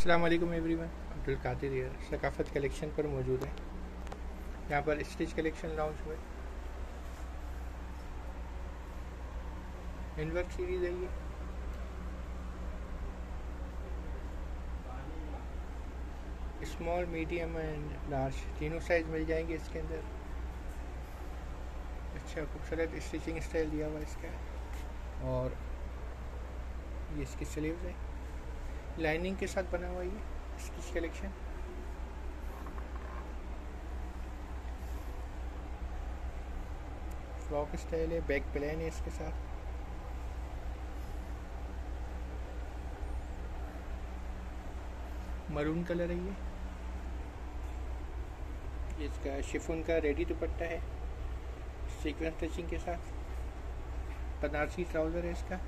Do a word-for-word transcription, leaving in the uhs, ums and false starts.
अस्सलाम वालेकुम एवरीवन, अब्दुल कातिर सकाफत कलेक्शन पर मौजूद है। यहाँ पर स्टिच कलेक्शन लॉन्च हुए, इनवर्क सीरीज है। ये स्मॉल, मीडियम एंड लार्ज तीनों साइज मिल जाएंगे इसके अंदर। अच्छा खूबसूरत स्टिचिंग स्टाइल दिया हुआ है इसका। और ये इसकी स्लीव्स है, लाइनिंग के साथ बना हुआ ये स्टिच कलेक्शन। फ्रॉक स्टाइल है, बैक प्लेन है इसके साथ। मरून कलर है ये। इसका शिफॉन का रेडी दुपट्टा है, सीक्वेंस स्टिचिंग के साथ। बनारसी ट्राउज़र है इसका।